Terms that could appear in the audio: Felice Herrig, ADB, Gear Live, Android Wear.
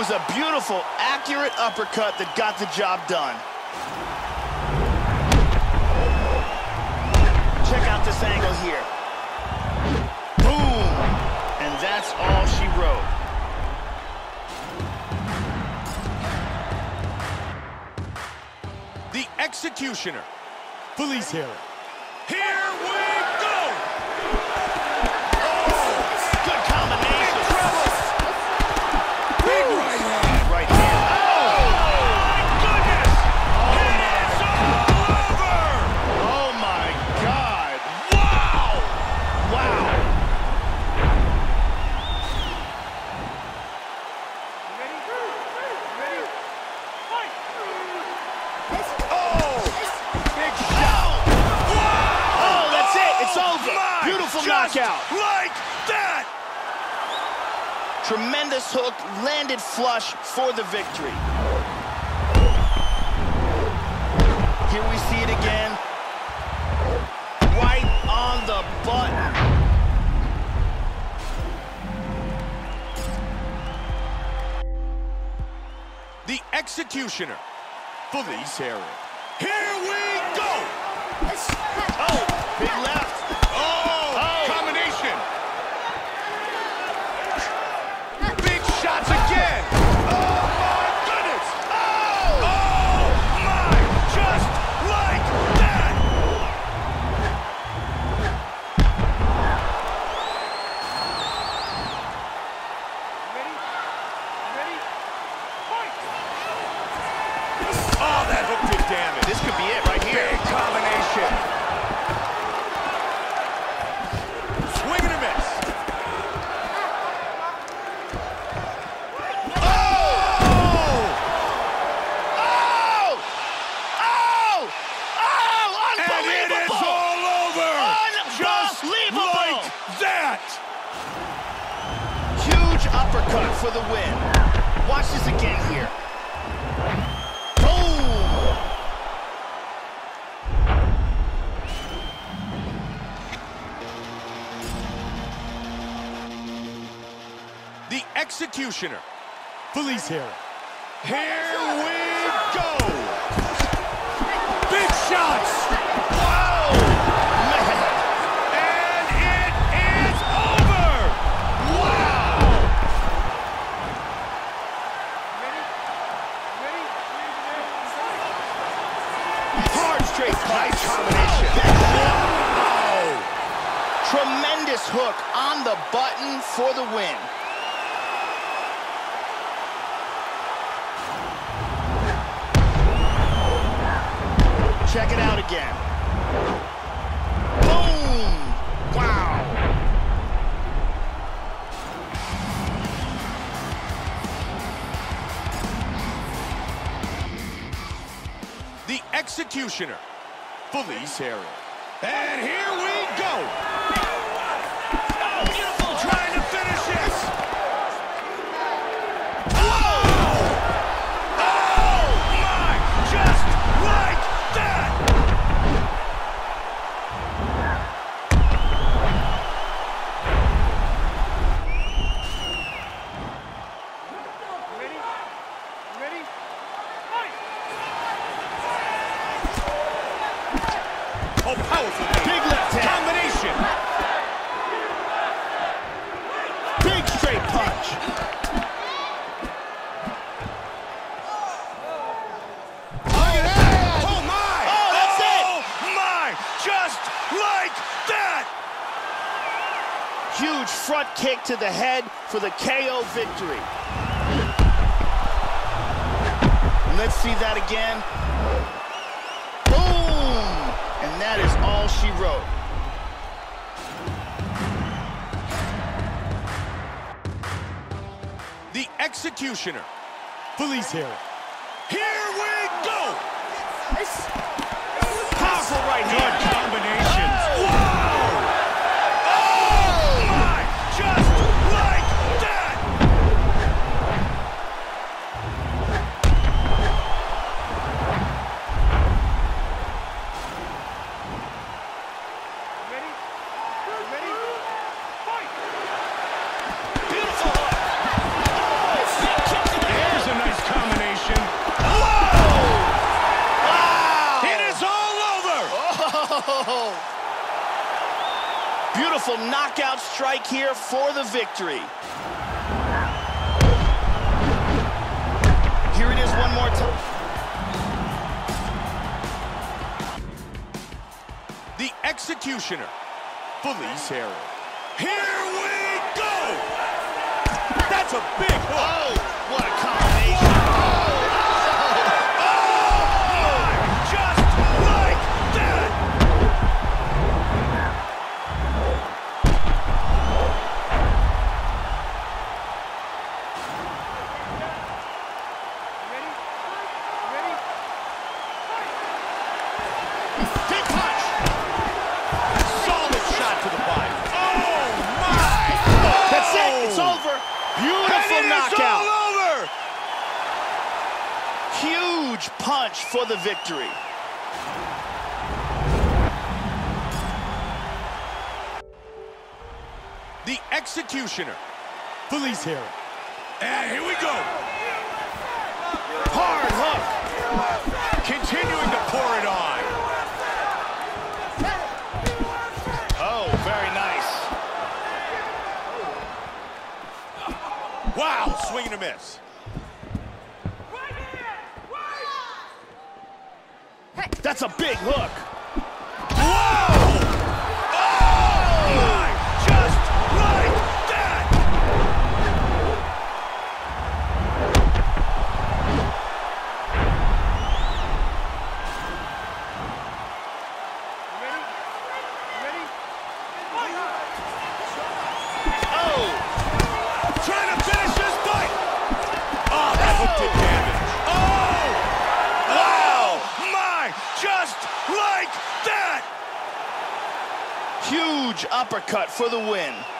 was a beautiful, accurate uppercut that got the job done. Check out this angle here. Boom! And that's all she wrote. The Executioner, Felice Herrig. Here we go! Oh, good combination. Incredible. Big right hand. Right hand. Oh, my goodness! Oh, it is all over! Oh, my God. Wow! Wow. Ready? Fight! Fight! Beautiful knockout. Like that! Tremendous hook, landed flush for the victory. Here we see it again. Right on the button. The Executioner, Felice Herrig. Here we go! Oh, big left. Damn it. This could be it right here. Big combination. Swing and a miss. Oh! Oh! Oh! Oh! Unbelievable! And it is all over. Just like that. Huge uppercut for the win. Watch this again here. The Executioner, Felice Herrig. Here we go! Big shots! Wow! Man. And it is over! Wow! Ready? Hard straight, nice combination. Wow! Tremendous hook on the button for the win. Check it out again. Boom! Wow! The Executioner, Felice Herrig. And here we go! Oh, beautiful! Trying to finish it! Oh! Oh, my! Just like that! Oh, powerful. Big left hand. Combination. Big straight punch. Look at that. Oh, my. Oh, that's it. Oh, my. Just like that. Huge front kick to the head for the KO victory. Let's see that again. That is all she wrote. The Executioner, Felice Herrig. Here we go! Powerful right hand combinations. Oh. Wow! Oh my! Just like that! Beautiful. Oh, big kick to the Powerful knockout strike here for the victory. Here it is one more time. The Executioner, Felice Herrig. Here we go! That's a big hook! Oh, what a combination! Knockout. All over. Huge punch for the victory. The Executioner, Felice Herrig. And here we go. Hard hook. Continuing to pour it on. Oh, very nice. Wow, swing and a miss. Right here, right. Hey. That's a big hook. Whoa! Oh my, just like that. You ready? You ready? Oh! Trying to finish this fight! Oh, that hook did damage. Oh! Wow! My! Just like that! Huge uppercut for the win.